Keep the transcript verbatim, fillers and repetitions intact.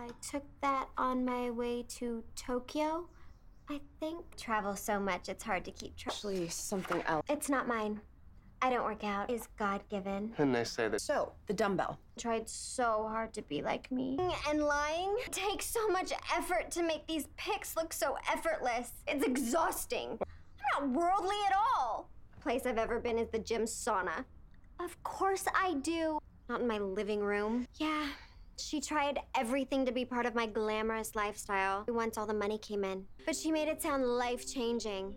I took that on my way to Tokyo. I think travel so much, it's hard to keep track. Actually, something else. It's not mine. I don't work out. It's God-given. And they say that. So, the dumbbell. Tried so hard to be like me. And lying takes so much effort to make these pics look so effortless. It's exhausting. I'm not worldly at all. The place I've ever been is the gym sauna. Of course I do. Not in my living room. Yeah. She tried everything to be part of my glamorous lifestyle once all the money came in. But she made it sound life-changing.